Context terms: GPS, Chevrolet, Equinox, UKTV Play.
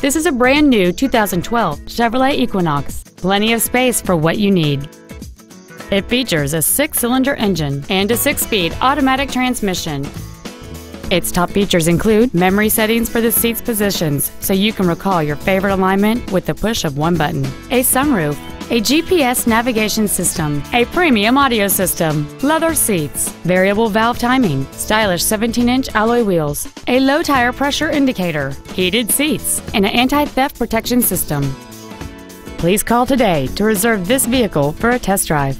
This is a brand new 2012 Chevrolet Equinox, plenty of space for what you need. It features a 6-cylinder engine and a 6-speed automatic transmission. Its top features include memory settings for the seat's positions, so you can recall your favorite alignment with the push of one button, a sunroof, a GPS navigation system, a premium audio system, leather seats, variable valve timing, stylish 17-inch alloy wheels, a low tire pressure indicator, heated seats, and an anti-theft protection system. Please call today to reserve this vehicle for a test drive.